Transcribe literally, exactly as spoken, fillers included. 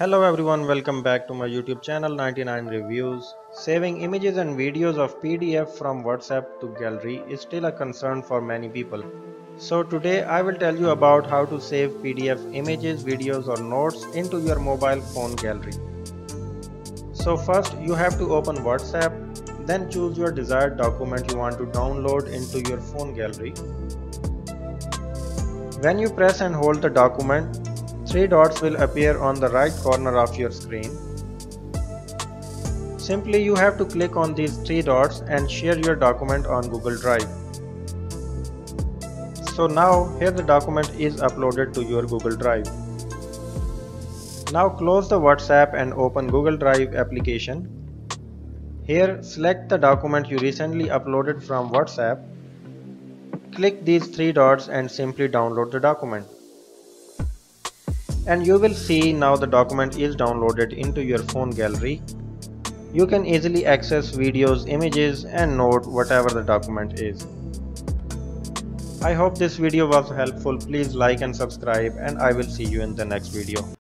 Hello everyone, welcome back to my YouTube channel ninety-nine Reviews. Saving images and videos of P D F from WhatsApp to gallery is still a concern for many people. So today I will tell you about how to save P D F images, videos or notes into your mobile phone gallery. So first you have to open WhatsApp, then choose your desired document you want to download into your phone gallery. When you press and hold the document, three dots will appear on the right corner of your screen. Simply you have to click on these three dots and share your document on Google Drive. So now here the document is uploaded to your Google Drive. Now close the WhatsApp and open Google Drive application. Here select the document you recently uploaded from WhatsApp. Click these three dots and simply download the document. And you will see now the document is downloaded into your phone gallery. You can easily access videos, images and note whatever the document is. I hope this video was helpful. Please like and subscribe, and I will see you in the next video.